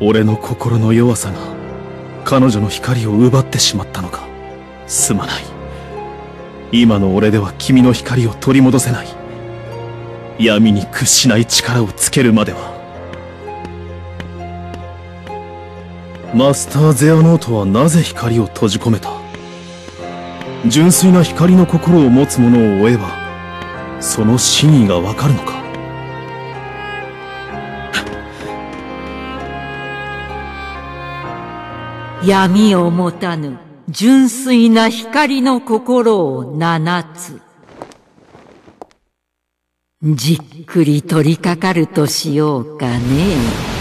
俺の心の弱さが彼女の光を奪ってしまったのか。すまない。今の俺では君の光を取り戻せない。闇に屈しない力をつけるまでは。マスター・ゼアノートはなぜ光を閉じ込めた？純粋な光の心を持つ者を追えば、その真意がわかるのか。闇を持たぬ純粋な光の心を7つ。じっくり取りかかるとしようかね。